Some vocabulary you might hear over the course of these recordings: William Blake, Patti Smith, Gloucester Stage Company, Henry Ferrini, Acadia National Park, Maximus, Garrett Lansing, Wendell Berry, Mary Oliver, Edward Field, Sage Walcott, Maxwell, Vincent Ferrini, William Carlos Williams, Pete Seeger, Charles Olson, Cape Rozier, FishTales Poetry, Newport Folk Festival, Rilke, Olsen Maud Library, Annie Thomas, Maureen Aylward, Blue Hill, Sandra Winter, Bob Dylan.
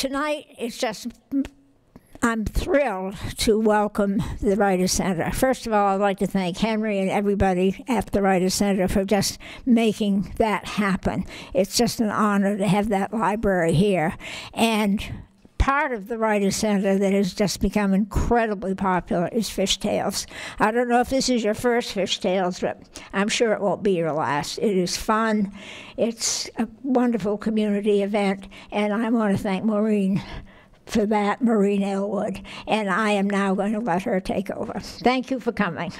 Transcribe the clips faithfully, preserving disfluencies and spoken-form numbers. tonight it's just, I'm thrilled to welcome the Writers' Center. First of all, I'd like to thank Henry and everybody at the Writers' Center for just making that happen. It's just an honor to have that library here. And part of the Writers' Center that has just become incredibly popular is fishtails. I don't know if this is your first fishtails, but I'm sure it won't be your last. It is fun. It's a wonderful community event, and I want to thank Maureen for that, Maureen Aylward, and I am now going to let her take over. Thank you for coming.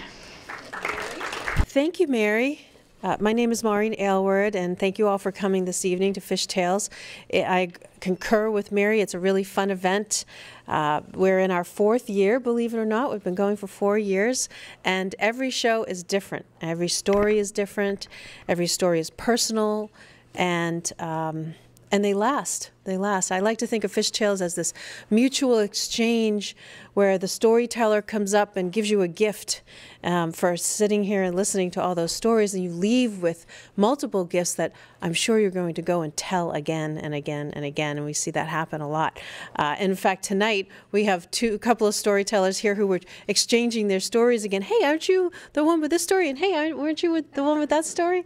Thank you, Mary. Uh, my name is Maureen Aylward, and thank you all for coming this evening to Fishtails. I concur with Mary, it's a really fun event. Uh, we're in our fourth year, believe it or not. We've been going for four years, and every show is different. Every story is different, every story is personal, and um, and they last, they last. I like to think of Fishtails as this mutual exchange where the storyteller comes up and gives you a gift um, for sitting here and listening to all those stories, and you leave with multiple gifts that I'm sure you're going to go and tell again and again and again, and we see that happen a lot. Uh, in fact, tonight we have two, a couple of storytellers here who were exchanging their stories again. Hey, aren't you the one with this story? And hey, weren't you with the one with that story?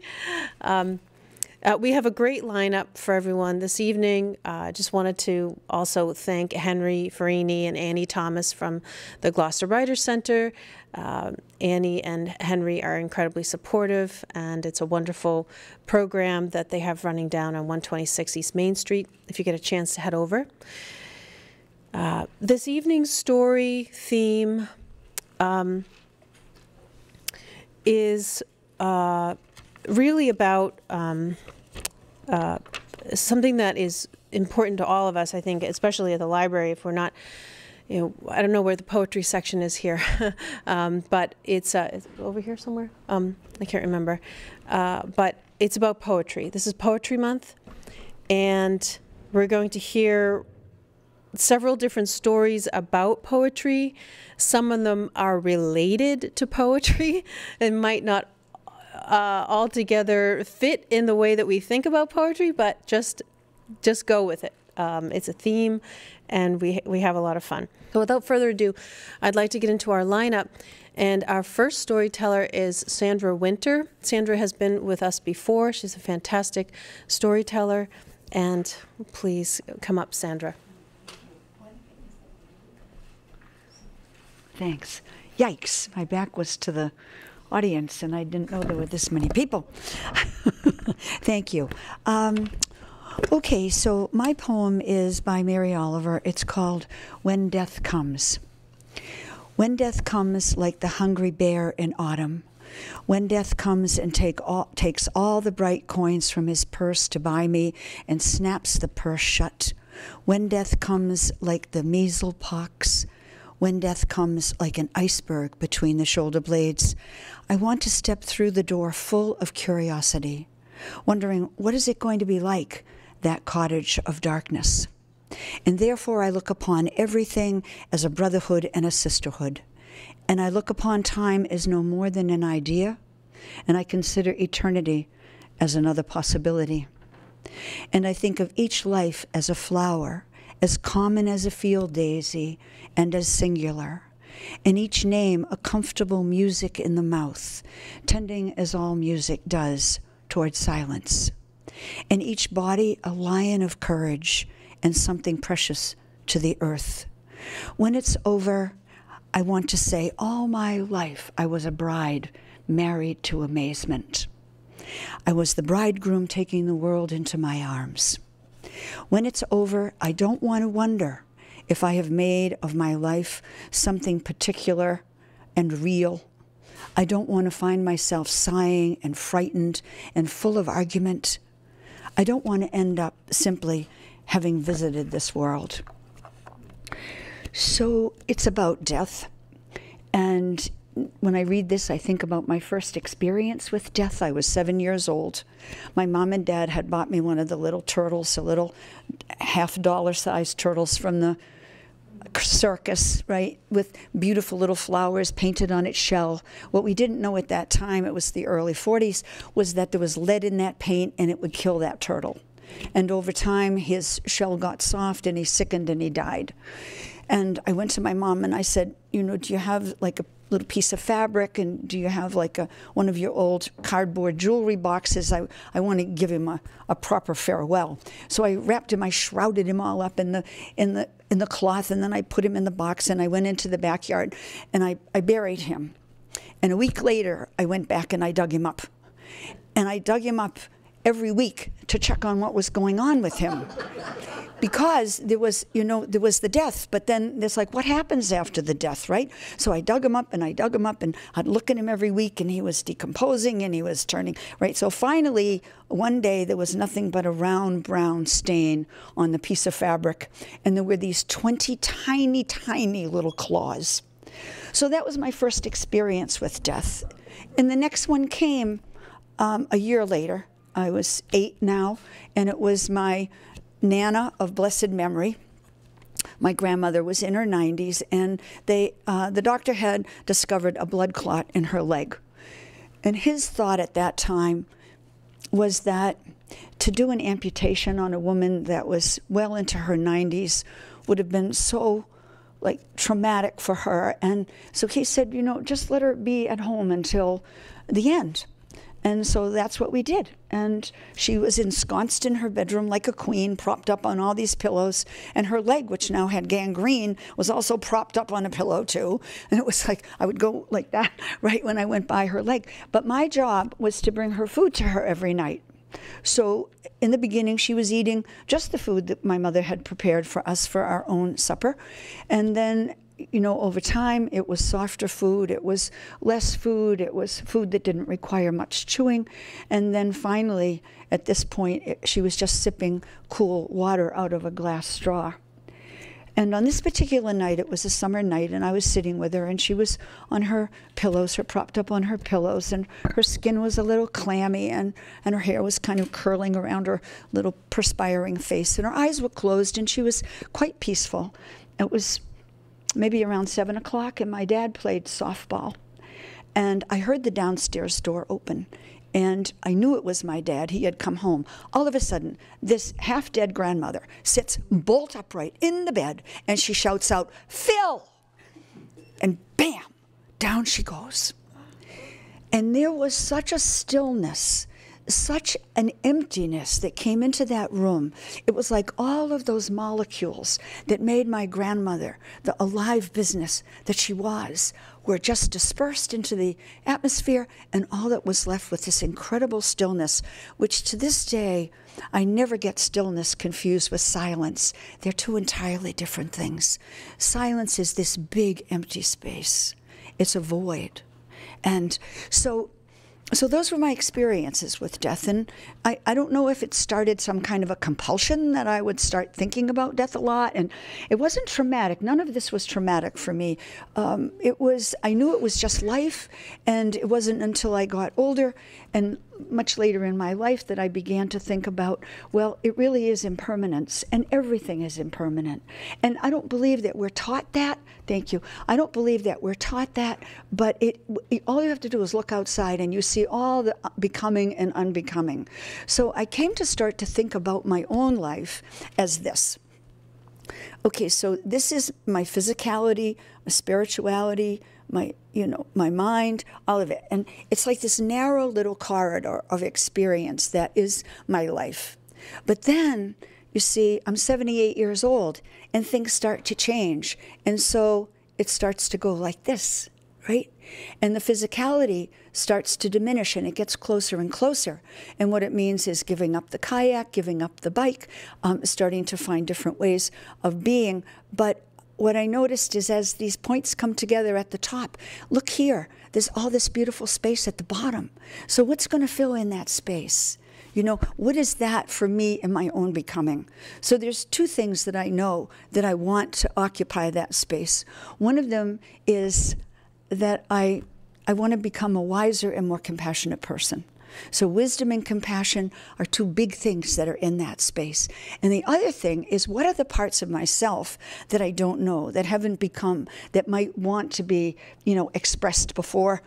Um, Uh, we have a great lineup for everyone this evening. I uh, just wanted to also thank Henry Ferrini and Annie Thomas from the Gloucester Writers' Center. Uh, Annie and Henry are incredibly supportive, and it's a wonderful program that they have running down on one twenty-six East Main Street, if you get a chance to head over. Uh, this evening's story theme um, is uh, really about um, uh, something that is important to all of us, I think, especially at the library. If we're not, you know, I don't know where the poetry section is here, um, but it's, uh, it's over here somewhere. Um, I can't remember, uh, but it's about poetry. This is Poetry Month, and we're going to hear several different stories about poetry. Some of them are related to poetry and might not Uh, altogether fit in the way that we think about poetry, but just just go with it. Um, it's a theme, and we we have a lot of fun. So without further ado, I'd like to get into our lineup, and our first storyteller is Sandra Winter. Sandra has been with us before. She's a fantastic storyteller, and please come up, Sandra. Thanks. Yikes, my back was to the audience, and I didn't know there were this many people. Thank you. Um, okay, so my poem is by Mary Oliver. It's called When Death Comes. When death comes like the hungry bear in autumn, when death comes and take all, takes all the bright coins from his purse to buy me and snaps the purse shut, when death comes like the measle pox, when death comes like an iceberg between the shoulder blades, I want to step through the door full of curiosity, wondering what is it going to be like, that cottage of darkness. And therefore I look upon everything as a brotherhood and a sisterhood. And I look upon time as no more than an idea, and I consider eternity as another possibility. And I think of each life as a flower, as common as a field daisy and as singular, and each name a comfortable music in the mouth, tending as all music does toward silence, and each body a lion of courage and something precious to the earth. When it's over, I want to say, all my life I was a bride married to amazement. I was the bridegroom taking the world into my arms. When it's over, I don't want to wonder if I have made of my life something particular and real. I don't want to find myself sighing and frightened and full of argument. I don't want to end up simply having visited this world. So it's about death. And when I read this, I think about my first experience with death. I was seven years old. My mom and dad had bought me one of the little turtles, the little half dollar sized turtles from the circus, right, with beautiful little flowers painted on its shell. What we didn't know at that time, it was the early forties, was that there was lead in that paint and it would kill that turtle. And over time, his shell got soft and he sickened and he died. And I went to my mom and I said, you know, do you have like a little piece of fabric, and do you have like a, one of your old cardboard jewelry boxes? I, I want to give him a, a proper farewell. So I wrapped him, I shrouded him all up in the, in the, in the cloth, and then I put him in the box and I went into the backyard and I, I buried him. And a week later, I went back and I dug him up. And I dug him up every week to check on what was going on with him. Because there was, you know, there was the death, but then there's like, what happens after the death, right? So I dug him up and I dug him up and I'd look at him every week and he was decomposing and he was turning, right? So finally, one day there was nothing but a round brown stain on the piece of fabric, and there were these twenty tiny, tiny little claws. So that was my first experience with death. And the next one came um, a year later. I was eight now, and it was my Nana of blessed memory. My grandmother was in her nineties, and they, uh, the doctor had discovered a blood clot in her leg. And his thought at that time was that to do an amputation on a woman that was well into her nineties would have been so like traumatic for her. And so he said, you know, just let her be at home until the end. And so that's what we did. And she was ensconced in her bedroom like a queen, propped up on all these pillows. And her leg, which now had gangrene, was also propped up on a pillow too. And it was like, I would go like that right when I went by her leg. But my job was to bring her food to her every night. So in the beginning, she was eating just the food that my mother had prepared for us for our own supper. And then, you know, over time, it was softer food, it was less food, it was food that didn't require much chewing. And then finally, at this point, it, she was just sipping cool water out of a glass straw. And on this particular night, it was a summer night, and I was sitting with her, and she was on her pillows, her propped up on her pillows, and her skin was a little clammy, and, and her hair was kind of curling around her little perspiring face, and her eyes were closed, and she was quite peaceful. It was maybe around seven o'clock, and my dad played softball. And I heard the downstairs door open, and I knew it was my dad. He had come home. All of a sudden, this half-dead grandmother sits bolt upright in the bed, and she shouts out, "Phil!" And bam, down she goes. And there was such a stillness, such an emptiness that came into that room. It was like all of those molecules that made my grandmother the alive business that she was were just dispersed into the atmosphere, and all that was left was this incredible stillness, which to this day, I never get stillness confused with silence. They're two entirely different things. Silence is this big empty space. It's a void. And so So those were my experiences with death, and I, I don't know if it started some kind of a compulsion that I would start thinking about death a lot, and it wasn't traumatic. None of this was traumatic for me. Um, it was, I knew it was just life, and it wasn't until I got older and much later in my life that I began to think about, well, it really is impermanence, and everything is impermanent. And I don't believe that we're taught that. Thank you. I don't believe that we're taught that, but it, it all you have to do is look outside and you see all the becoming and unbecoming. So I came to start to think about my own life as this. Okay, so this is my physicality, my spirituality, my, you know, my mind, all of it. And it's like this narrow little corridor of experience that is my life. But then, you see, I'm seventy-eight years old, and things start to change. And so it starts to go like this, right? And the physicality starts to diminish, and it gets closer and closer. And what it means is giving up the kayak, giving up the bike, um, starting to find different ways of being. But what I noticed is as these points come together at the top, look here, there's all this beautiful space at the bottom. So what's going to fill in that space? You know, what is that for me in my own becoming? So there's two things that I know that I want to occupy that space. One of them is that I, I want to become a wiser and more compassionate person. So wisdom and compassion are two big things that are in that space. And the other thing is, what are the parts of myself that I don't know, that haven't become, that might want to be, you know, expressed before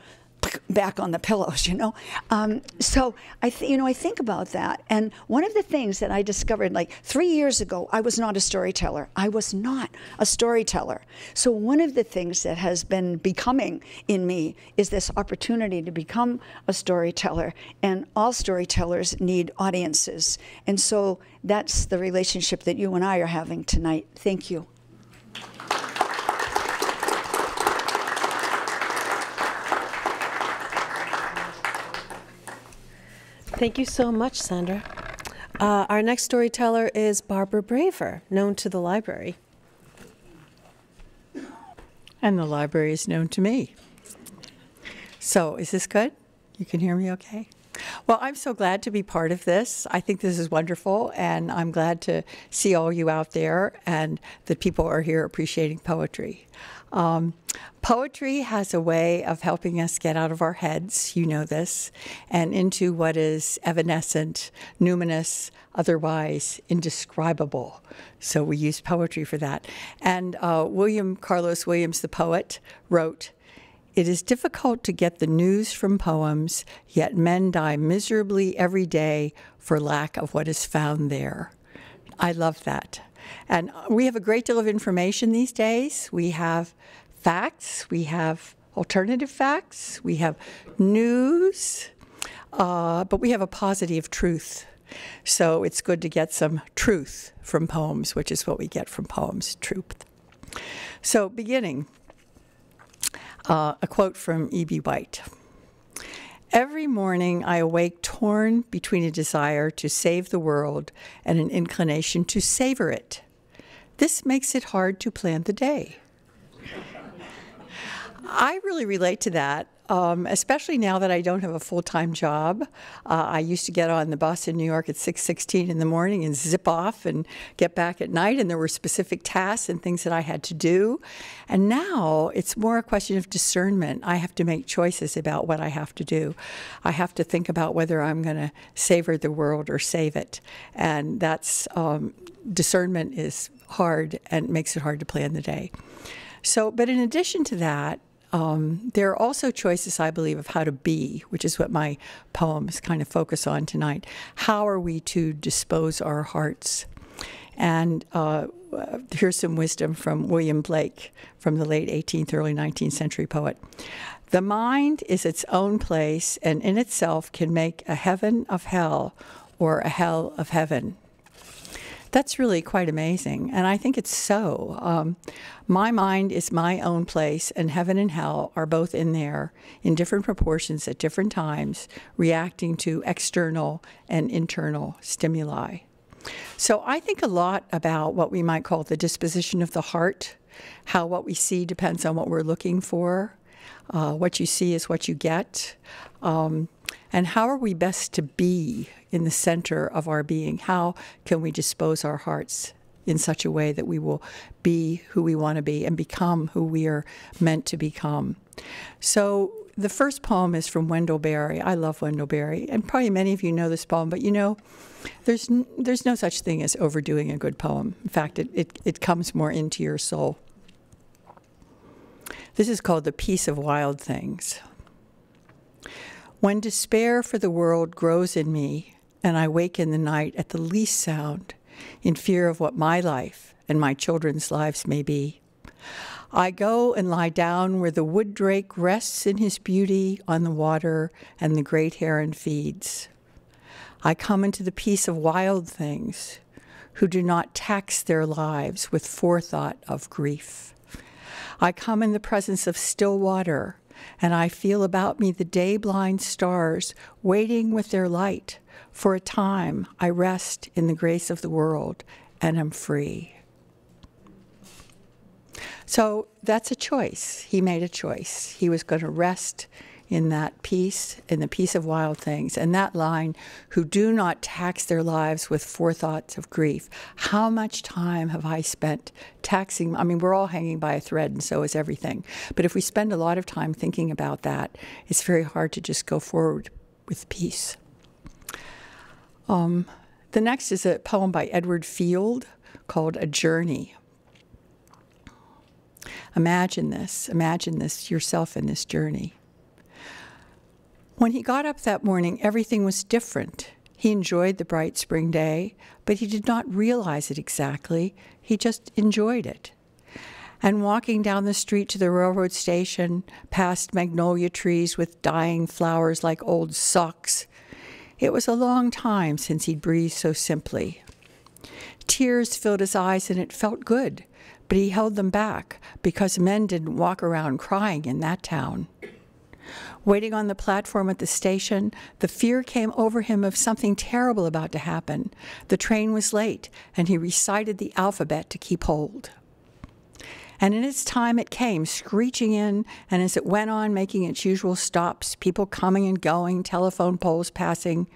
back on the pillows, you know. Um, so I, th you know, I think about that, and one of the things that I discovered, like three years ago, I was not a storyteller. I was not a storyteller. So one of the things that has been becoming in me is this opportunity to become a storyteller, and all storytellers need audiences. And so that's the relationship that you and I are having tonight. Thank you. Thank you so much, Sandra. Uh, our next storyteller is Barbara Braver, known to the library. And the library is known to me. So is this good? You can hear me okay? Well, I'm so glad to be part of this. I think this is wonderful, and I'm glad to see all you out there and that people are here appreciating poetry. Um, poetry has a way of helping us get out of our heads, you know this, and into what is evanescent, numinous, otherwise indescribable. So we use poetry for that. And uh, William Carlos Williams, the poet, wrote, "It is difficult to get the news from poems, yet men die miserably every day for lack of what is found there." I love that. And we have a great deal of information these days. We have facts, we have alternative facts, we have news, uh, but we have a positive truth. So it's good to get some truth from poems, which is what we get from poems, truth. So beginning. Uh, a quote from E B White. "Every morning I awake torn between a desire to save the world and an inclination to savor it. This makes it hard to plan the day." I really relate to that, um, especially now that I don't have a full-time job. Uh, I used to get on the bus in New York at six sixteen in the morning and zip off and get back at night, and there were specific tasks and things that I had to do. And now it's more a question of discernment. I have to make choices about what I have to do. I have to think about whether I'm going to savor the world or save it. And that's um, discernment is hard and makes it hard to plan the day. So, but in addition to that, Um, there are also choices, I believe, of how to be, which is what my poems kind of focus on tonight. How are we to dispose our hearts? And uh, here's some wisdom from William Blake, from the late eighteenth, early nineteenth century poet. "The mind is its own place, and in itself can make a heaven of hell or a hell of heaven." That's really quite amazing, and I think it's so. Um, my mind is my own place, and heaven and hell are both in there in different proportions at different times, reacting to external and internal stimuli. So I think a lot about what we might call the disposition of the heart, how what we see depends on what we're looking for, uh, what you see is what you get, um, and how are we best to be in the center of our being? How can we dispose our hearts in such a way that we will be who we want to be and become who we are meant to become? So the first poem is from Wendell Berry. I love Wendell Berry, and probably many of you know this poem, but you know, there's, n there's no such thing as overdoing a good poem. In fact, it, it, it comes more into your soul. This is called "The Peace of Wild Things." "When despair for the world grows in me, and I wake in the night at the least sound, in fear of what my life and my children's lives may be, I go and lie down where the wood drake rests in his beauty on the water and the great heron feeds. I come into the peace of wild things, who do not tax their lives with forethought of grief. I come in the presence of still water, and I feel about me the day-blind stars waiting with their light. For a time, I rest in the grace of the world and am free." So that's a choice. He made a choice. He was going to rest in that peace, in the peace of wild things. And that line, "who do not tax their lives with forethoughts of grief." How much time have I spent taxing? I mean, we're all hanging by a thread, and so is everything. But if we spend a lot of time thinking about that, it's very hard to just go forward with peace. Um, the next is a poem by Edward Field called "A Journey." Imagine this. Imagine this yourself in this journey. When he got up that morning, everything was different. He enjoyed the bright spring day, but he did not realize it exactly. He just enjoyed it. And walking down the street to the railroad station, past magnolia trees with dying flowers like old socks, it was a long time since he'd breathed so simply. Tears filled his eyes and it felt good, but he held them back because men didn't walk around crying in that town. Waiting on the platform at the station, the fear came over him of something terrible about to happen. The train was late, and he recited the alphabet to keep hold. And in its time it came, screeching in, and as it went on, making its usual stops, people coming and going, telephone poles passing.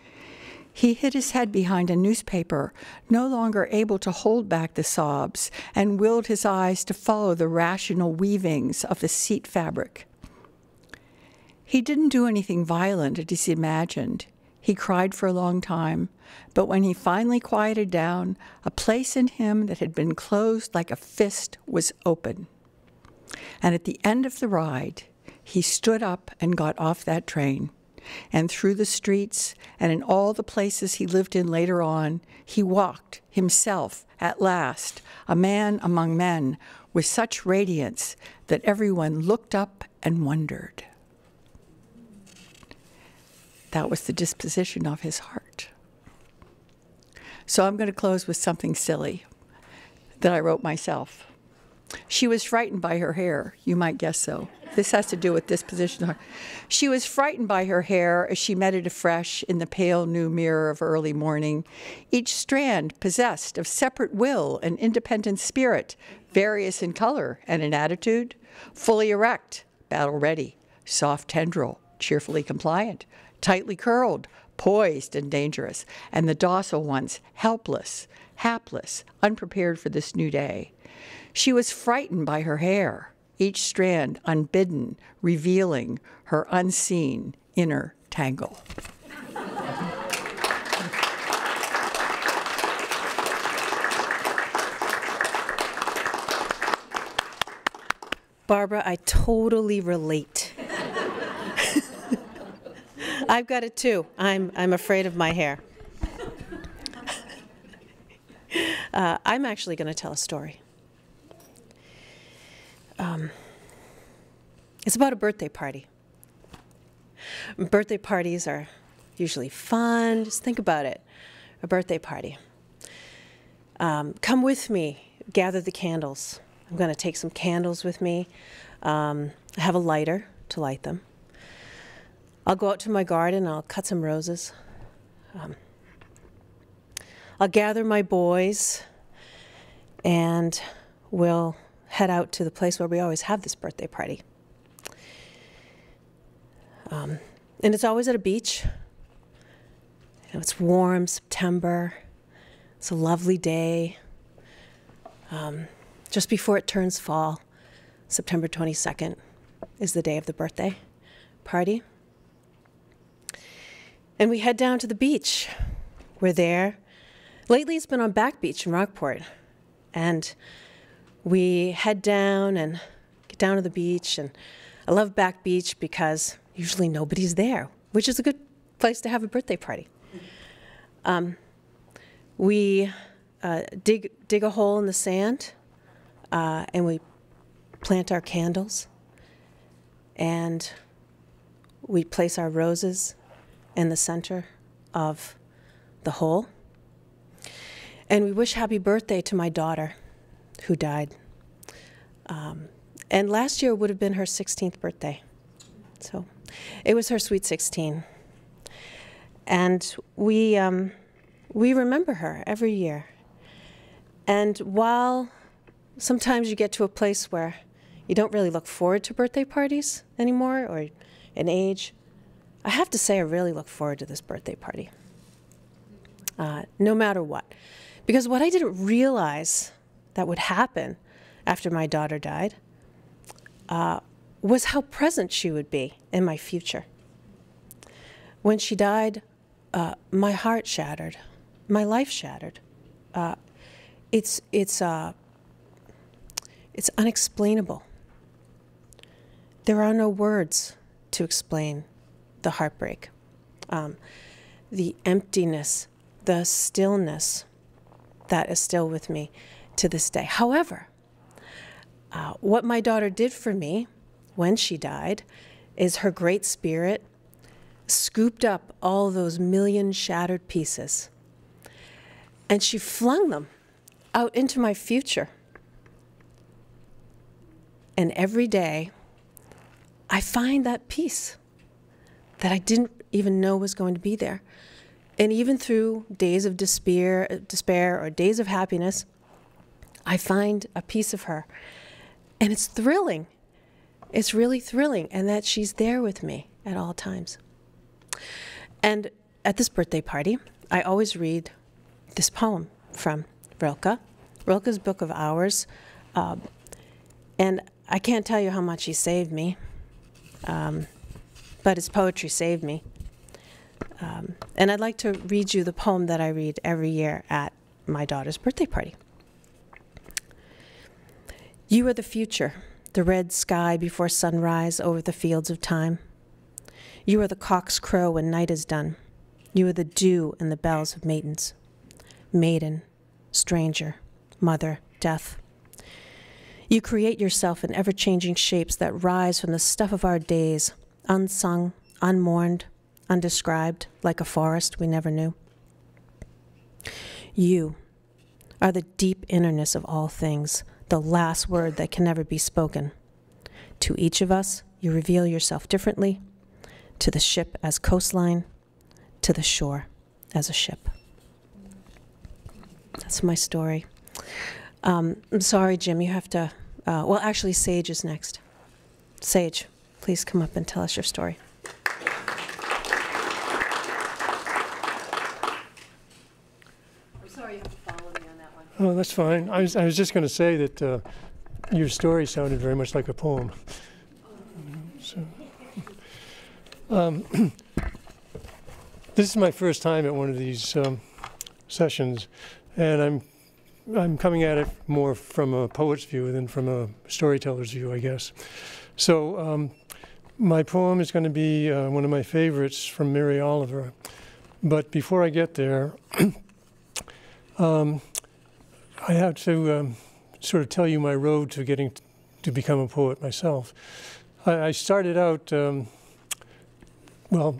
He hid his head behind a newspaper, no longer able to hold back the sobs, and willed his eyes to follow the rational weavings of the seat fabric. He didn't do anything violent as he imagined. He cried for a long time, but when he finally quieted down, a place in him that had been closed like a fist was open. And at the end of the ride, he stood up and got off that train. And through the streets and in all the places he lived in later on, he walked himself at last, a man among men, with such radiance that everyone looked up and wondered. That was the disposition of his heart. So I'm going to close with something silly that I wrote myself. She was frightened by her hair. You might guess so. This has to do with disposition of heart. She was frightened by her hair as she met it afresh in the pale new mirror of early morning, each strand possessed of separate will and independent spirit, various in color and in attitude, fully erect, battle ready, soft tendril, cheerfully compliant, tightly curled, poised and dangerous, and the docile ones, helpless, hapless, unprepared for this new day. She was frightened by her hair, each strand unbidden, revealing her unseen inner tangle. Barbara, I totally relate. I've got it too. I'm, I'm afraid of my hair. uh, I'm actually going to tell a story. Um, it's about a birthday party. Birthday parties are usually fun. Just think about it. A birthday party. Um, come with me. Gather the candles. I'm going to take some candles with me. Um, I have a lighter to light them. I'll go out to my garden, I'll cut some roses. Um, I'll gather my boys and we'll head out to the place where we always have this birthday party. Um, and it's always at a beach. You know, it's warm, September. It's a lovely day. Um, just before it turns fall, September twenty-second is the day of the birthday party. And we head down to the beach. We're there. Lately it's been on Back Beach in Rockport. And we head down and get down to the beach. And I love Back Beach because usually nobody's there, which is a good place to have a birthday party. Um, we uh, dig, dig a hole in the sand uh, and we plant our candles. And we place our roses in the center of the hole. And we wish happy birthday to my daughter, who died. Um, and last year would have been her sixteenth birthday. So it was her sweet sixteen. And we, um, we remember her every year. And while sometimes you get to a place where you don't really look forward to birthday parties anymore, or an age, I have to say I really look forward to this birthday party, uh, no matter what. Because what I didn't realize that would happen after my daughter died uh, was how present she would be in my future. When she died, uh, my heart shattered, my life shattered. Uh, it's, it's, uh, it's unexplainable. There are no words to explain the heartbreak, um, the emptiness, the stillness that is still with me to this day. However, uh, what my daughter did for me when she died is her great spirit scooped up all those million shattered pieces, and she flung them out into my future. And every day, I find that peace that I didn't even know was going to be there. And even through days of despair, despair or days of happiness, I find a piece of her. And it's thrilling. It's really thrilling, and that she's there with me at all times. And at this birthday party, I always read this poem from Rilke, Rilke's Book of Hours. Uh, and I can't tell you how much he saved me, um, but his poetry saved me. Um, and I'd like to read you the poem that I read every year at my daughter's birthday party. You are the future, the red sky before sunrise over the fields of time. You are the cock's crow when night is done. You are the dew and the bells of matins. Maiden, stranger, mother, death. You create yourself in ever-changing shapes that rise from the stuff of our days, unsung, unmourned, undescribed, like a forest we never knew. You are the deep innerness of all things, the last word that can never be spoken. To each of us, you reveal yourself differently, to the ship as coastline, to the shore as a ship. That's my story. Um, I'm sorry, Jim, you have to, uh, well, actually, Sage is next. Sage, please come up and tell us your story. I'm sorry you have to follow me on that one. Oh, that's fine. I was, I was just going to say that uh, your story sounded very much like a poem. So, um, this is my first time at one of these um, sessions, and I'm I'm coming at it more from a poet's view than from a storyteller's view, I guess. So um, my poem is going to be uh, one of my favorites from Mary Oliver. But before I get there, um, I have to um, sort of tell you my road to getting to become a poet myself. I, I started out, um, well,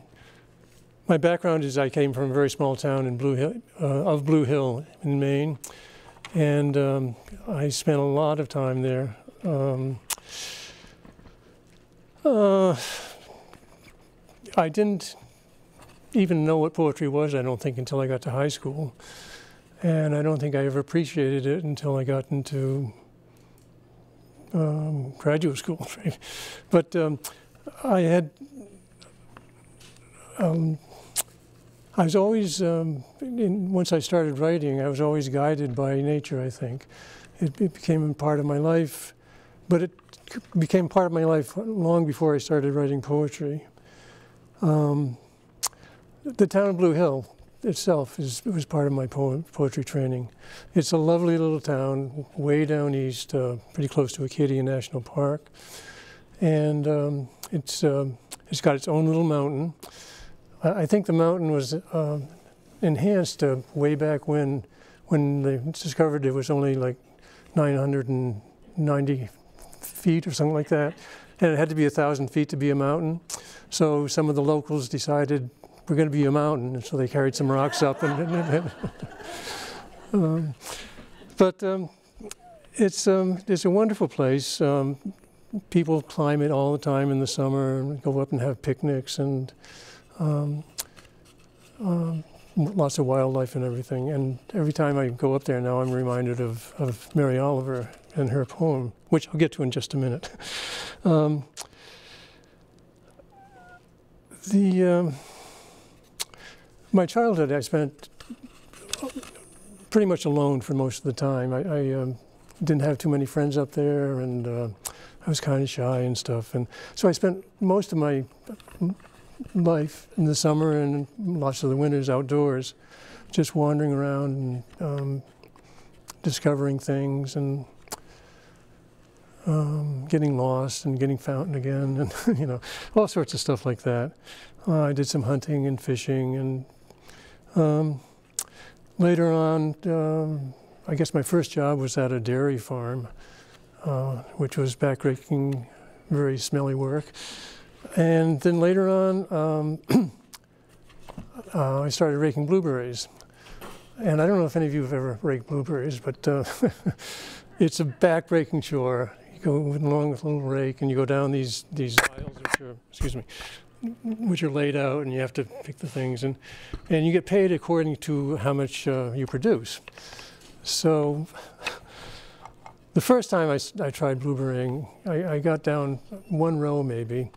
my background is I came from a very small town in Blue Hill, uh, of Blue Hill in Maine. And um, I spent a lot of time there. Um, uh, I didn't even know what poetry was, I don't think, until I got to high school. And I don't think I ever appreciated it until I got into um, graduate school. But um, I had, um, I was always, um, in, once I started writing, I was always guided by nature, I think. It, it became part of my life, but it became part of my life long before I started writing poetry. Um, the town of Blue Hill itself is, was part of my poem, poetry training. It's a lovely little town, way down east, uh, pretty close to Acadia National Park. And um, it's, um, it's got its own little mountain. I think the mountain was uh, enhanced uh, way back when, when they discovered it was only like nine hundred ninety feet or something like that. And it had to be one thousand feet to be a mountain. So some of the locals decided, we're going to be a mountain. And so they carried some rocks up. And um, but um, it's, um, it's a wonderful place. Um, people climb it all the time in the summer and go up and have picnics. and. Um, um, lots of wildlife and everything. And every time I go up there now, I'm reminded of, of Mary Oliver and her poem, which I'll get to in just a minute. Um, the, um, my childhood, I spent pretty much alone for most of the time. I, I um, didn't have too many friends up there, and uh, I was kind of shy and stuff. And so I spent most of my life in the summer and lots of the winters outdoors, just wandering around and um, discovering things. And um, getting lost and getting found again, and you know, all sorts of stuff like that. Uh, I did some hunting and fishing, and um, later on, um, I guess my first job was at a dairy farm, uh, which was backbreaking, very smelly work. And then later on, um, uh, I started raking blueberries. And I don't know if any of you have ever raked blueberries, but uh, it's a backbreaking chore. You go along with a little rake, and you go down these these aisles, which are, excuse me, which are laid out, and you have to pick the things, and and you get paid according to how much uh, you produce. So the first time I, I tried blueberrying, I, I got down one row maybe,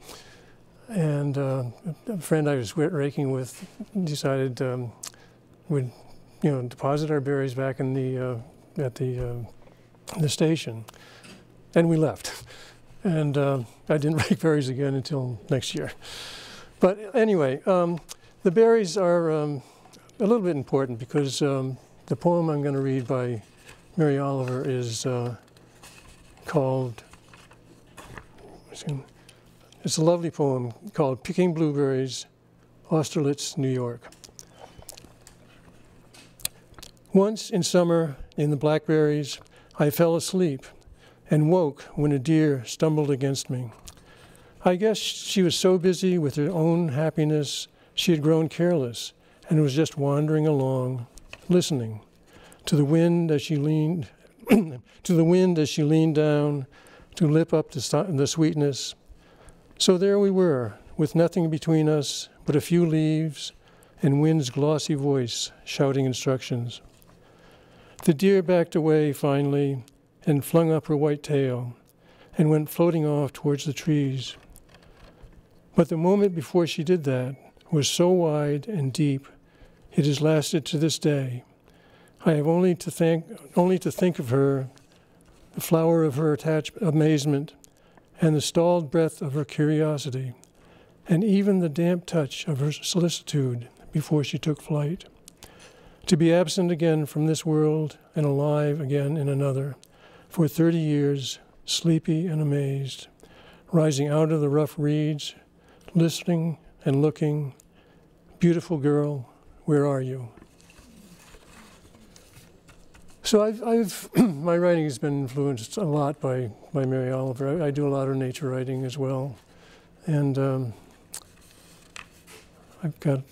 and uh, a friend I was raking with decided um, we'd, you know, deposit our berries back in the uh, at the uh, the station, and we left. And uh, I didn't rake berries again until next year. But anyway, um, the berries are um, a little bit important because um, the poem I'm going to read by Mary Oliver is uh, called, it's a lovely poem called Picking Blueberries, Austerlitz, New York. Once in summer in the blackberries, I fell asleep and woke when a deer stumbled against me. I guess she was so busy with her own happiness, she had grown careless and was just wandering along, listening to the wind as she leaned, to the wind as she leaned down to lip up the, the sweetness. So there we were, with nothing between us but a few leaves and wind's glossy voice shouting instructions. The deer backed away finally and flung up her white tail and went floating off towards the trees. But the moment before she did that was so wide and deep, it has lasted to this day. I have only to think, only to think of her, the flower of her amazement, and the stalled breath of her curiosity, and even the damp touch of her solicitude before she took flight. To be absent again from this world and alive again in another, for thirty years, sleepy and amazed, rising out of the rough reeds, listening and looking, beautiful girl, where are you? So I've, I've my writing has been influenced a lot by, by Mary Oliver. I, I do a lot of nature writing as well. And um, I've got,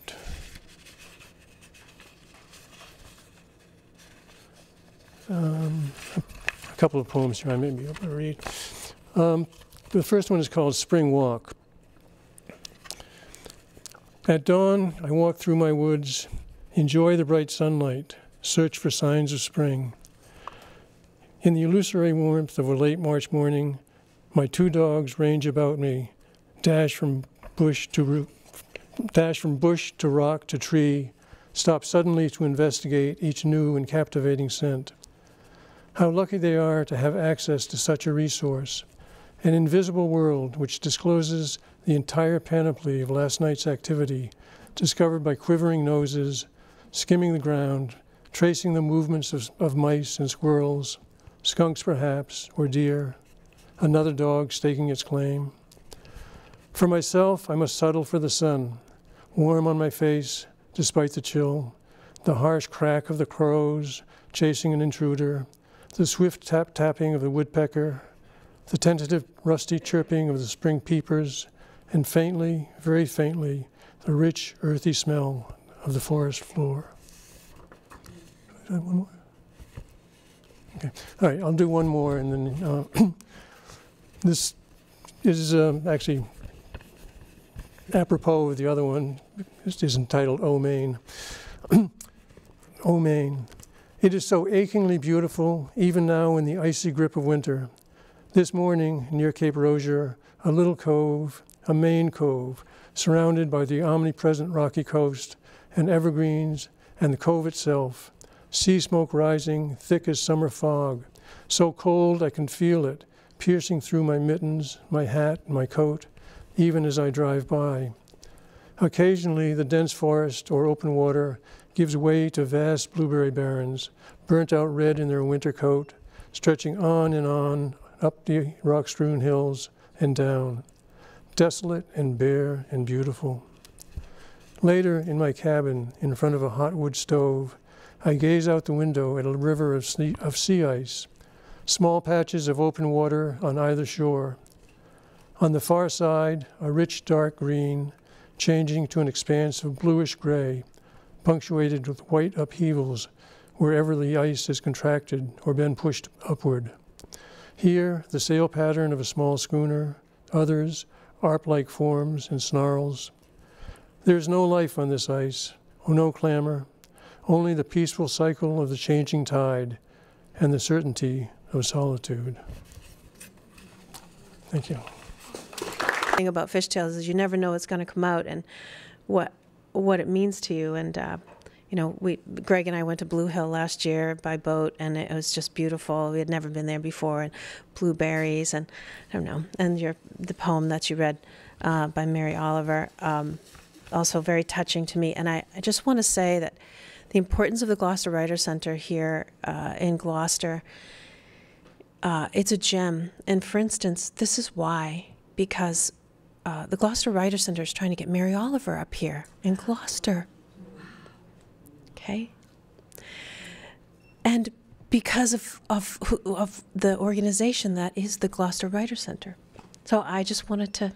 um, a couple of poems here I may be able to read. Um, the first one is called Spring Walk. At dawn, I walk through my woods, enjoy the bright sunlight, search for signs of spring. In the illusory warmth of a late March morning, my two dogs range about me, dash from bush to root, dash from bush to rock to tree, stop suddenly to investigate each new and captivating scent. How lucky they are to have access to such a resource, an invisible world which discloses the entire panoply of last night's activity, discovered by quivering noses, skimming the ground, tracing the movements of, of mice and squirrels, skunks perhaps, or deer, another dog staking its claim. For myself, I must settle for the sun, warm on my face despite the chill, the harsh crack of the crows chasing an intruder, the swift tap-tapping of the woodpecker, the tentative rusty chirping of the spring peepers, and faintly, very faintly, the rich, earthy smell of the forest floor. Is that one more? Okay. All right, I'll do one more, and then uh, this is uh, actually apropos of the other one. This is entitled O Maine. O Maine. It is so achingly beautiful, even now in the icy grip of winter. This morning, near Cape Rozier, a little cove, a main cove, surrounded by the omnipresent rocky coast and evergreens and the cove itself, sea smoke rising, thick as summer fog, so cold I can feel it, piercing through my mittens, my hat, my coat, even as I drive by. Occasionally, the dense forest or open water gives way to vast blueberry barrens, burnt out red in their winter coat, stretching on and on up the rock-strewn hills and down, desolate and bare and beautiful. Later, in my cabin, in front of a hot wood stove, I gaze out the window at a river of sea, of sea ice, small patches of open water on either shore. On the far side, a rich dark green, changing to an expanse of bluish gray, punctuated with white upheavals wherever the ice is contracted or been pushed upward. Here, the sail pattern of a small schooner, others, arp-like forms and snarls. There is no life on this ice, or no clamor, only the peaceful cycle of the changing tide and the certainty of solitude. Thank you. The thing about fishtails is you never know what's going to come out and what what it means to you. And uh, you know, we Greg and I went to Blue Hill last year by boat, and it was just beautiful. We had never been there before, and blueberries, and I don't know. And your the poem that you read uh, by Mary Oliver, um, also very touching to me. And I, I just want to say that the importance of the Gloucester Writers' Center here uh, in Gloucester, uh, it's a gem. And for instance, this is why, because uh, the Gloucester Writers' Center is trying to get Mary Oliver up here in Gloucester. Okay? And because of, of, of the organization that is the Gloucester Writers' Center. So I just wanted to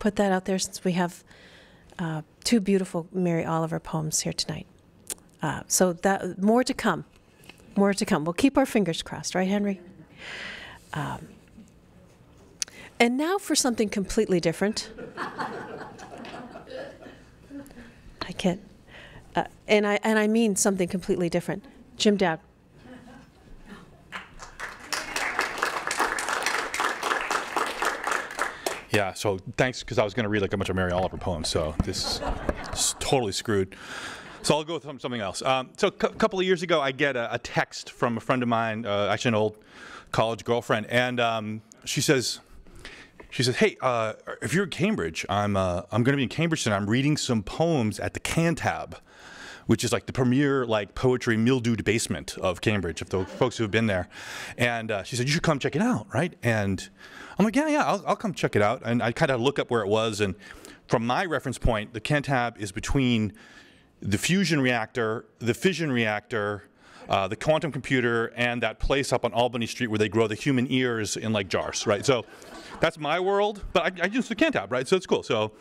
put that out there since we have uh, two beautiful Mary Oliver poems here tonight. Uh, so that more to come, more to come. We'll keep our fingers crossed, right, Henry? Um, and now for something completely different. I can't, uh, and I and I mean something completely different. Jim Dowd. Yeah. So thanks, because I was going to read like a bunch of Mary Oliver poems. So this is totally screwed. So I'll go with something else. Um, so a couple of years ago, I get a, a text from a friend of mine, uh, actually an old college girlfriend, and um, she says, she says, hey, uh, if you're in Cambridge, I'm uh, I'm going to be in Cambridge tonight. I'm reading some poems at the Cantab, which is like the premier like poetry mildewed basement of Cambridge, of the folks who have been there. And uh, she said, you should come check it out, right? And I'm like, yeah, yeah, I'll, I'll come check it out. And I kind of look up where it was, and from my reference point, the Cantab is between the fusion reactor, the fission reactor, uh, the quantum computer, and that place up on Albany Street where they grow the human ears in like jars, right? So that's my world, but I, I use the Cantab, right? So it's cool. So,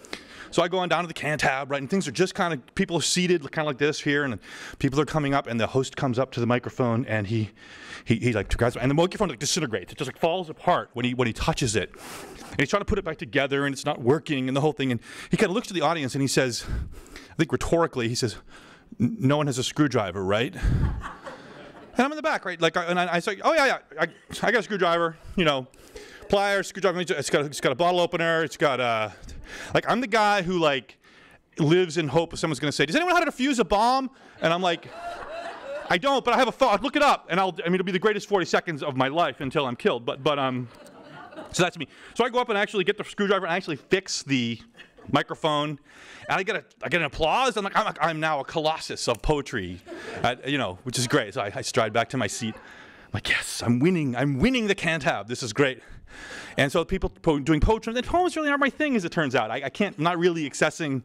so I go on down to the Cantab, right? And things are just kind of, people are seated kind of like this here, and people are coming up, and the host comes up to the microphone, and he, he, he like grabs, and the microphone like disintegrates. It just like falls apart when he when he touches it, and he's trying to put it back together, and it's not working, and the whole thing. And he kind of looks to the audience, and he says, I think rhetorically, he says, no one has a screwdriver, right? And I'm in the back, right? Like, and I, I say, oh, yeah, yeah, I, I got a screwdriver, you know, pliers, screwdriver, it's got, it's got a bottle opener, it's got a, like, I'm the guy who, like, lives in hope someone's going to say, does anyone know how to defuse a bomb? And I'm like, I don't, but I have a thought, look it up, and I'll, I mean, it'll be the greatest forty seconds of my life until I'm killed, but, but, um, so that's me. So I go up and actually get the screwdriver and actually fix the microphone, and I get a, I get an applause. I'm like, I'm, I'm now a colossus of poetry, at, you know, which is great. So I, I stride back to my seat. I'm like, yes, I'm winning. I'm winning the Cantab. This is great. And so people po doing poetry, and poems really aren't my thing, as it turns out. I, I can't, I'm not really accessing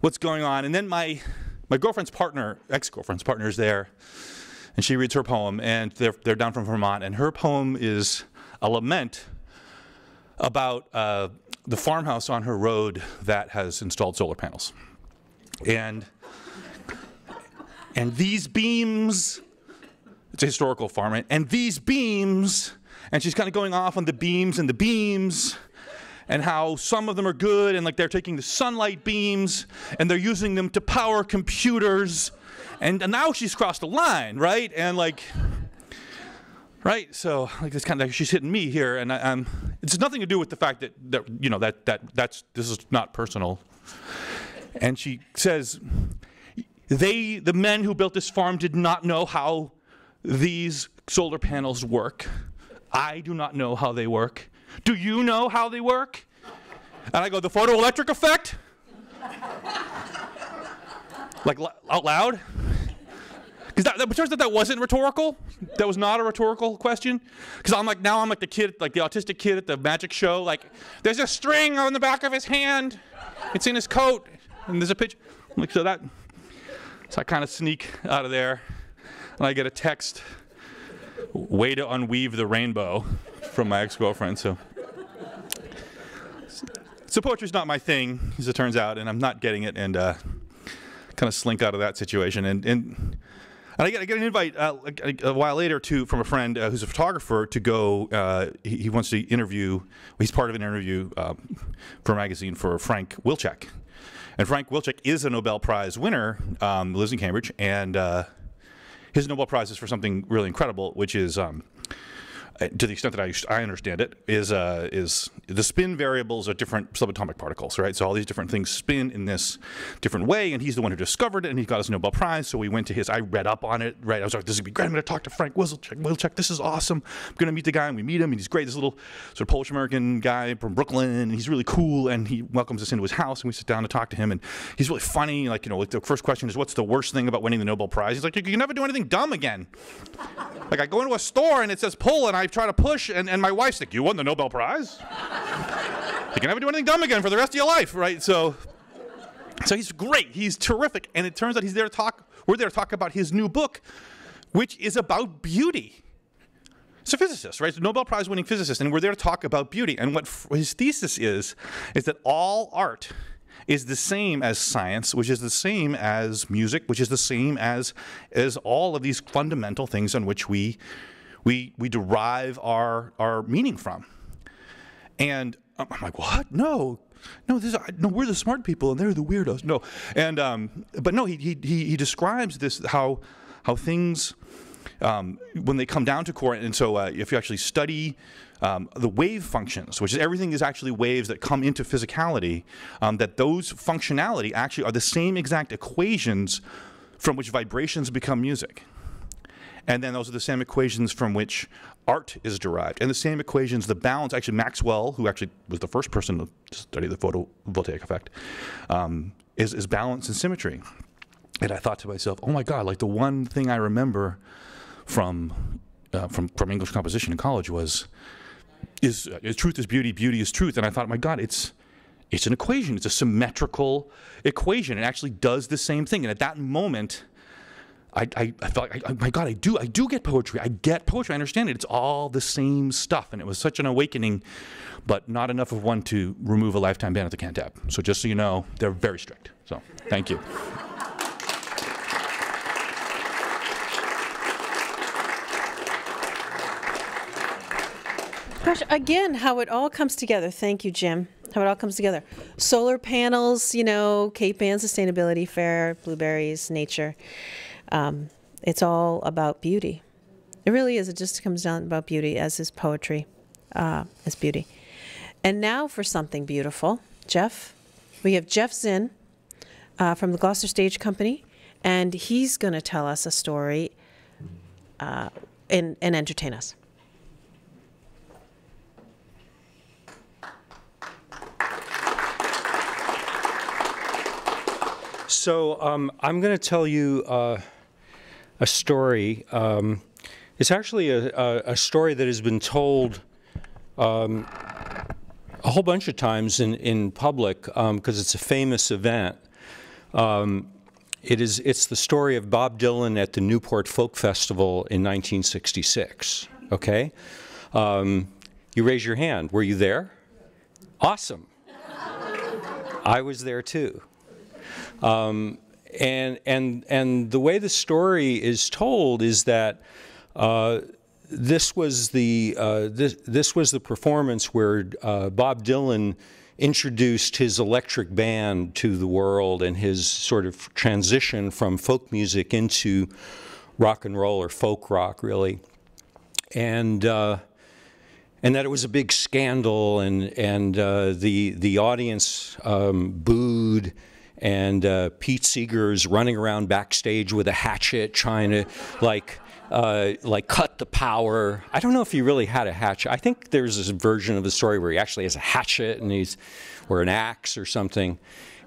what's going on. And then my my girlfriend's partner, ex-girlfriend's partner, is there, and she reads her poem, and they're they're down from Vermont, and her poem is a lament about Uh, the farmhouse on her road that has installed solar panels. And, and these beams, it's a historical farm, right? And these beams, and she's kind of going off on the beams and the beams, and how some of them are good, and like they're taking the sunlight beams, and they're using them to power computers, and, and now she's crossed the line, right? And like, right, so like this kind of, like she's hitting me here, and I, I'm, it's nothing to do with the fact that, that you know, that, that that's, this is not personal. And she says, they, the men who built this farm did not know how these solar panels work. I do not know how they work. Do you know how they work? And I go, the photoelectric effect? Like, out loud? Because that, that turns out that wasn't rhetorical. That was not a rhetorical question. Because I'm like, now I'm like the kid, like the autistic kid at the magic show. Like, there's a string on the back of his hand. It's in his coat. And there's a picture. Like, so that, so I kind of sneak out of there. And I get a text, way to unweave the rainbow, from my ex-girlfriend. So. So poetry's not my thing, as it turns out, and I'm not getting it, and uh, kind of slink out of that situation. And and, and I, get, I get an invite uh, a, a while later to from a friend uh, who's a photographer to go. Uh, he, he wants to interview. Well, he's part of an interview um, for a magazine for Frank Wilczek, and Frank Wilczek is a Nobel Prize winner. Um, lives in Cambridge, and uh, his Nobel Prize is for something really incredible, which is. Um, To the extent that I, I understand it, is uh, is the spin variables are different subatomic particles, right? So all these different things spin in this different way, and he's the one who discovered it, and he got his Nobel Prize. So we went to his. I read up on it, right? I was like, this is gonna be great. I'm gonna talk to Frank Wilczek. Wilczek, this is awesome. I'm gonna meet the guy, and we meet him, and he's great. This little sort of Polish American guy from Brooklyn, and he's really cool, and he welcomes us into his house, and we sit down to talk to him, and he's really funny. Like you know, like the first question is, what's the worst thing about winning the Nobel Prize? He's like, you can never do anything dumb again. Like I go into a store and it says pull, and I. Try to push, and, and my wife's like, you won the Nobel Prize? You can never do anything dumb again for the rest of your life, right? So, so he's great, he's terrific, and it turns out he's there to talk, we're there to talk about his new book, which is about beauty. It's a physicist, right? It's a Nobel Prize winning physicist, and we're there to talk about beauty, and what his thesis is, is that all art is the same as science, which is the same as music, which is the same as, as all of these fundamental things on which we We, we derive our, our meaning from. And I'm like, what? No, no, this is, no, we're the smart people and they're the weirdos. No, and, um, but no, he, he, he describes this, how, how things, um, when they come down to core, and so uh, if you actually study um, the wave functions, which is everything is actually waves that come into physicality, um, that those functionality actually are the same exact equations from which vibrations become music. And then those are the same equations from which art is derived. And the same equations, the balance, actually Maxwell, who actually was the first person to study the photovoltaic effect, um, is, is balance and symmetry. And I thought to myself, oh my God, like the one thing I remember from, uh, from, from English composition in college was, is, uh, is truth is beauty, beauty is truth. And I thought, my God, it's, it's an equation. It's a symmetrical equation. It actually does the same thing. And at that moment, I, I, I felt like, I, my God, I do, I do get poetry. I get poetry. I understand it. It's all the same stuff. And it was such an awakening, but not enough of one to remove a lifetime ban at the Cantab. So just so you know, they're very strict. So thank you. Gosh, again, how it all comes together. Thank you, Jim. How it all comes together. Solar panels, you know, Cape Ann Sustainability Fair, blueberries, nature. Um, it's all about beauty. It really is. It just comes down about beauty, as is poetry, uh, as beauty. And now for something beautiful, Jeff. We have Jeff Zinn uh, from the Gloucester Stage Company, and he's going to tell us a story uh, and, and entertain us. So um, I'm going to tell you... Uh a story. Um, it's actually a, a, a story that has been told um, a whole bunch of times in, in public because um, it's a famous event. Um, it is, it's the story of Bob Dylan at the Newport Folk Festival in nineteen sixty-six, okay? Um, you raise your hand. Were you there? Awesome. I was there too. Um, And, and, and the way the story is told is that uh, this, was the, uh, this, this was the performance where uh, Bob Dylan introduced his electric band to the world and his sort of transition from folk music into rock and roll, or folk rock, really. And, uh, and that it was a big scandal, and, and uh, the, the audience um, booed. And uh, Pete Seeger's running around backstage with a hatchet, trying to, like, uh, like cut the power. I don't know if he really had a hatchet. I think there's this version of the story where he actually has a hatchet, and he's, or an axe or something,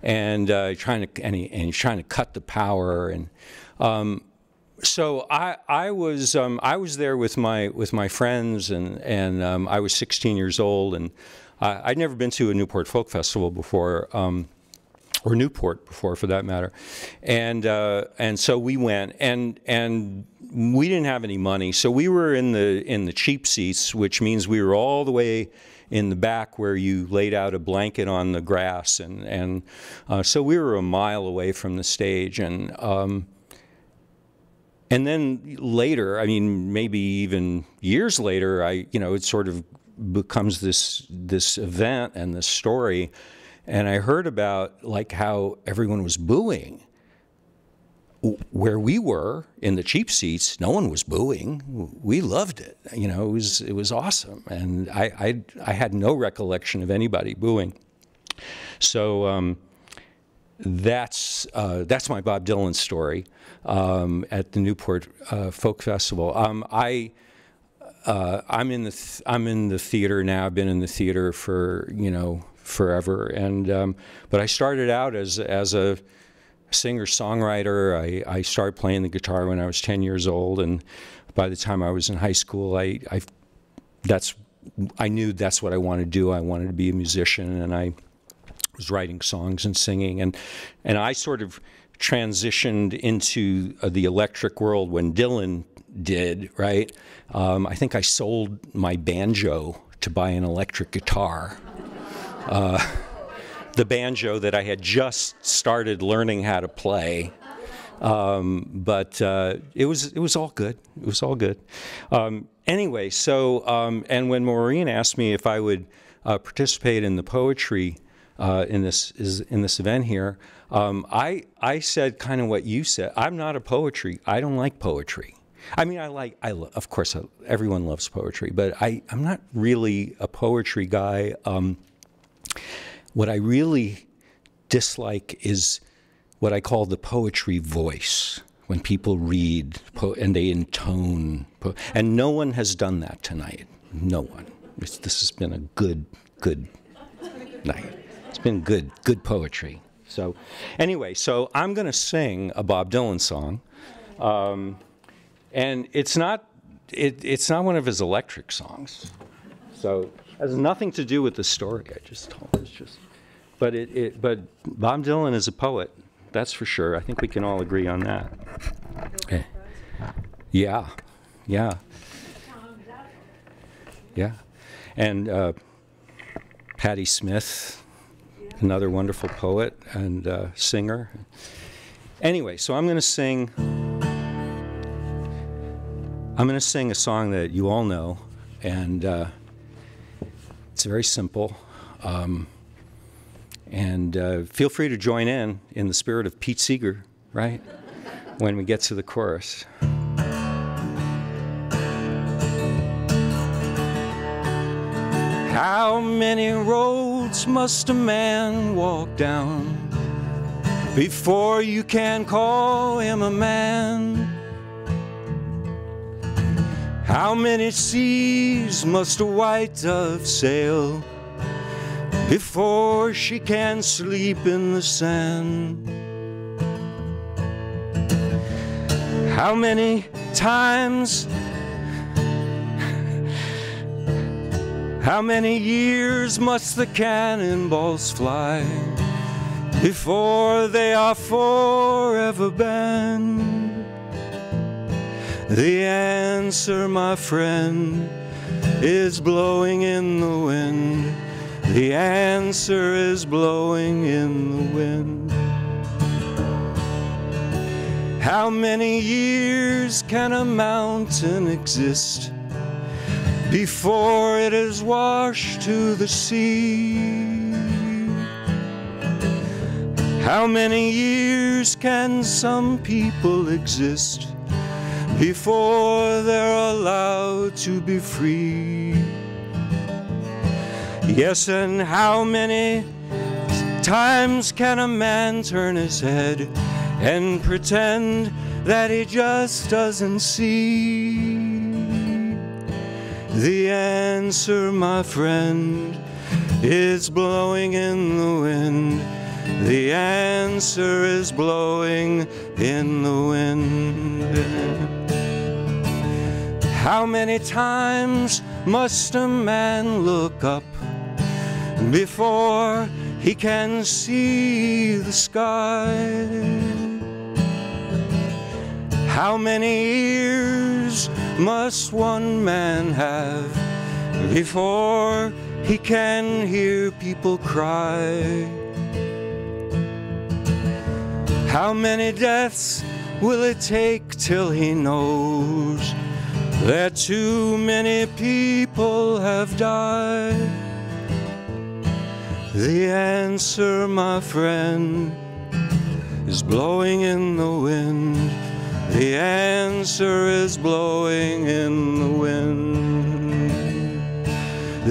and uh, trying to, and, he, and he's trying to cut the power. And um, So I I was um, I was there with my with my friends, and and um, I was sixteen years old, and I, I'd never been to a Newport Folk Festival before, um, or Newport before, for that matter, and uh, and so we went, and and we didn't have any money, so we were in the in the cheap seats, which means we were all the way in the back where you laid out a blanket on the grass, and and uh, so we were a mile away from the stage, and. Um, And then later, I mean, maybe even years later, I, you know, it sort of becomes this this event and this story. And I heard about like how everyone was booing. Where we were in the cheap seats, no one was booing. We loved it. You know, it was it was awesome. And I I, I had no recollection of anybody booing. So. Um, That's uh, that's my Bob Dylan story um, at the Newport uh, Folk Festival. Um, I uh, I'm in the th I'm in the theater now. I've been in the theater for you know forever, and um, but I started out as as a singer songwriter. I, I started playing the guitar when I was ten years old, and by the time I was in high school, I, I that's I knew that's what I wanted to do. I wanted to be a musician, and I. was writing songs and singing, and and I sort of transitioned into uh, the electric world when Dylan did, right? Um, I think I sold my banjo to buy an electric guitar. Uh, the banjo that I had just started learning how to play. Um, but uh, it was it was all good. It was all good. Um, anyway, so, um, and when Maureen asked me if I would uh, participate in the poetry Uh, in this is in this event here, um, I I said kind of what you said. I'm not a poetry. I don't like poetry. I mean, I like I lo of course I, everyone loves poetry, but I I'm not really a poetry guy. Um, what I really dislike is what I call the poetry voice, when people read po and they intone, po and no one has done that tonight. No one. It's, this has been a good good night. It's been good, good poetry. So anyway, so I'm going to sing a Bob Dylan song. Um, and it's not, it, it's not one of his electric songs. So it has nothing to do with the story I just told. It's just, but, it, it, but Bob Dylan is a poet, that's for sure. I think we can all agree on that. Okay. Yeah, yeah. Yeah. And uh, Patti Smith. Another wonderful poet and uh, singer. Anyway, so I'm going to sing. I'm going to sing a song that you all know, and uh, it's very simple. Um, and uh, feel free to join in in the spirit of Pete Seeger, right? When we get to the chorus. How many roads must a man walk down before you can call him a man? How many seas must a white dove sail before she can sleep in the sand? How many times, how many years must the cannonballs fly before they are forever banned? The answer, my friend, is blowing in the wind. The answer is blowing in the wind. How many years can a mountain exist before it is washed to the sea? How many years can some people exist before they're allowed to be free? Yes, and how many times can a man turn his head and pretend that he just doesn't see? The answer, my friend, is blowing in the wind. The answer is blowing in the wind. How many times must a man look up before he can see the sky? How many ears must one man have before he can hear people cry? How many deaths will it take till he knows that too many people have died? The answer, my friend, is blowing in the wind. The answer is blowing in the wind.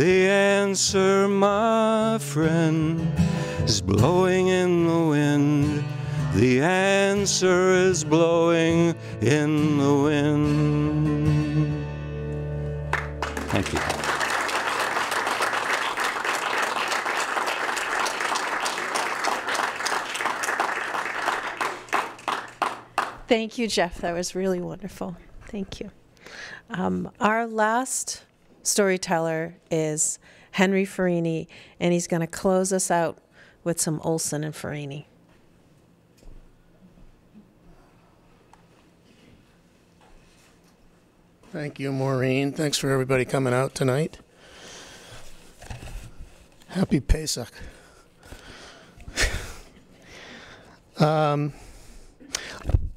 The answer, my friend, is blowing in the wind. The answer is blowing in the wind. Thank you. Thank you, Jeff. That was really wonderful. Thank you. Um, our last storyteller is Henry Ferrini, and he's going to close us out with some Olsen and Ferrini. Thank you, Maureen. Thanks for everybody coming out tonight. Happy Pesach. um,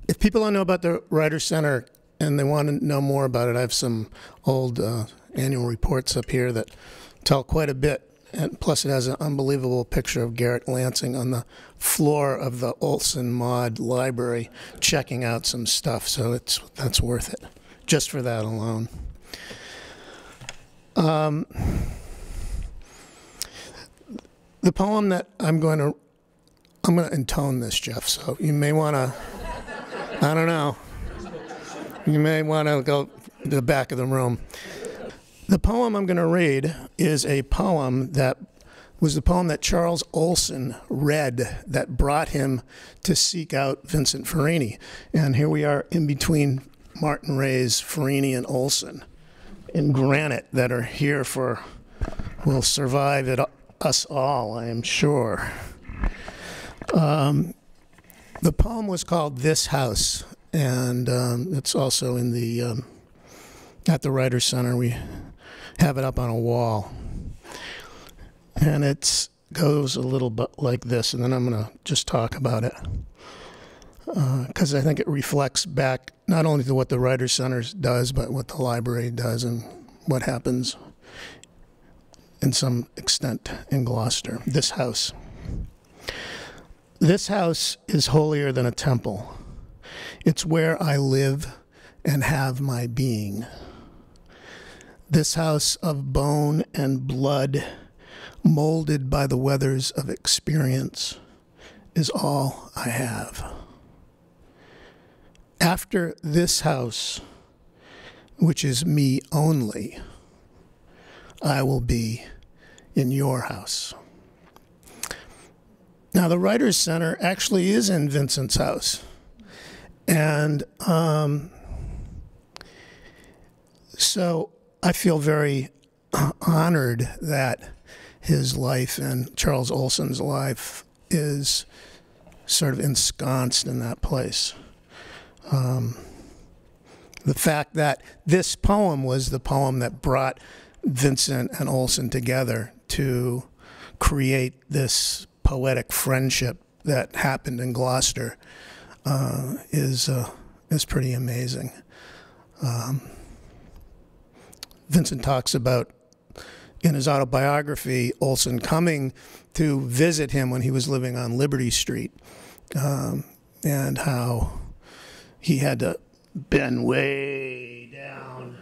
If people don't know about the Writers' Center and they want to know more about it, I have some old uh, annual reports up here that tell quite a bit. And plus, it has an unbelievable picture of Garrett Lansing on the floor of the Olsen Maud Library checking out some stuff. So it's that's worth it, just for that alone. Um, the poem that I'm going to I'm going to intone this, Jeff. So you may want to. I don't know. You may want to go to the back of the room. The poem I'm going to read is a poem that was the poem that Charles Olson read that brought him to seek out Vincent Ferrini. And here we are in between Martin Ray's Ferrini and Olson in granite that are here for, will survive it, us all, I am sure. Um, The poem was called "This House," and um, it's also in the um, at the Writers' Center. We have it up on a wall, and it goes a little bit like this. And then I'm going to just talk about it because uh, I think it reflects back not only to what the Writers' Center does, but what the library does and what happens in some extent in Gloucester. This house. This house is holier than a temple. It's where I live and have my being. This house of bone and blood, molded by the weathers of experience, is all I have. After this house, which is me only, I will be in your house. Now, the Writers' Center actually is in Vincent's house. And um, so I feel very honored that his life and Charles Olson's life is sort of ensconced in that place. Um, the fact that this poem was the poem that brought Vincent and Olson together to create this poetic friendship that happened in Gloucester uh, is uh, is pretty amazing. Um, Vincent talks about in his autobiography Olson coming to visit him when he was living on Liberty Street, um, and how he had to bend way down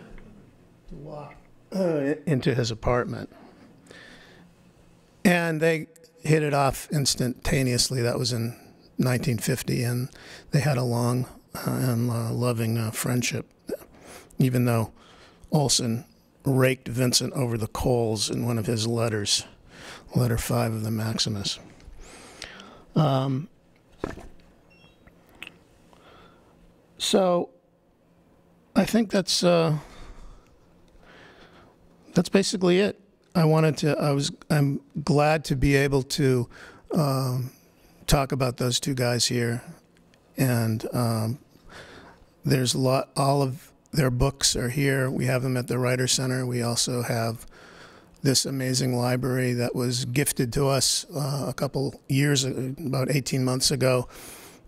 to walk uh, into his apartment, and they hit it off instantaneously. That was in nineteen fifty, and they had a long uh, and uh, loving uh, friendship, even though Olson raked Vincent over the coals in one of his letters, letter five of the Maximus. Um, so I think that's uh, that's basically it. I wanted to. I was. I'm glad to be able to um, talk about those two guys here, and um, there's a lot. All of their books are here. We have them at the Writers' Center. We also have this amazing library that was gifted to us uh, a couple years, about eighteen months ago,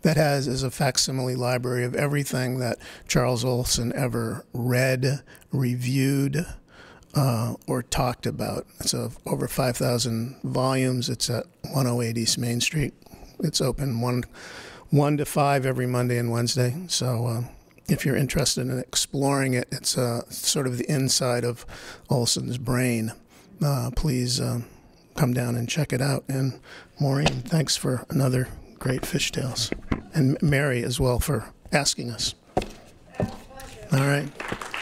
that has is a facsimile library of everything that Charles Olson ever read, reviewed, Uh, or talked about. It's uh, over five thousand volumes. It's at one oh eight East Main Street. It's open one, one to five every Monday and Wednesday. So uh, if you're interested in exploring it, it's uh, sort of the inside of Olson's brain. Uh, please um, come down and check it out. And Maureen, thanks for another great Fishtails. And Mary as well for asking us. All right.